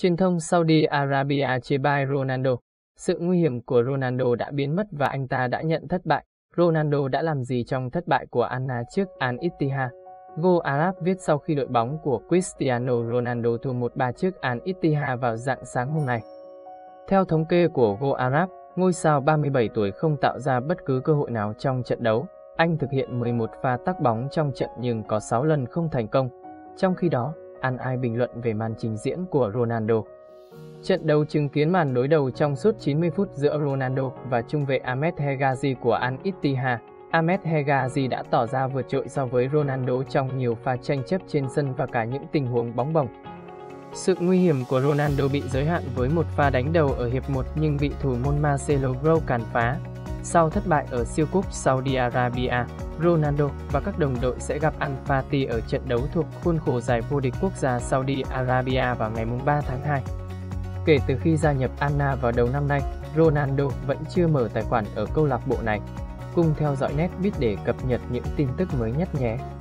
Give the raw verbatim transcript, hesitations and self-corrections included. Truyền thông Saudi Arabia chê bai Ronaldo. Sự nguy hiểm của Ronaldo đã biến mất và anh ta đã nhận thất bại. Ronaldo đã làm gì trong thất bại của Al-Nassr trước Al-Ittihad? Go Arab viết sau khi đội bóng của Cristiano Ronaldo thua một ba trước Al-Ittihad vào rạng sáng hôm nay. Theo thống kê của Go Arab, ngôi sao ba mươi bảy tuổi không tạo ra bất cứ cơ hội nào trong trận đấu. Anh thực hiện mười một pha tắc bóng trong trận nhưng có sáu lần không thành công. Trong khi đó, Al-Ai bình luận về màn trình diễn của Ronaldo. Trận đấu chứng kiến màn đối đầu trong suốt chín mươi phút giữa Ronaldo và trung vệ Ahmed Hegazi của Al-Ittihad. Ahmed Hegazi đã tỏ ra vượt trội so với Ronaldo trong nhiều pha tranh chấp trên sân và cả những tình huống bóng bổng. Sự nguy hiểm của Ronaldo bị giới hạn với một pha đánh đầu ở hiệp một nhưng bị thủ môn Marcelo Grohe cản phá. Sau thất bại ở siêu cúp Saudi Arabia, Ronaldo và các đồng đội sẽ gặp Al-Fatih ở trận đấu thuộc khuôn khổ giải vô địch quốc gia Saudi Arabia vào ngày ba tháng hai. Kể từ khi gia nhập Al-Nassr vào đầu năm nay, Ronaldo vẫn chưa mở tài khoản ở câu lạc bộ này. Cùng theo dõi Netbiz để cập nhật những tin tức mới nhất nhé!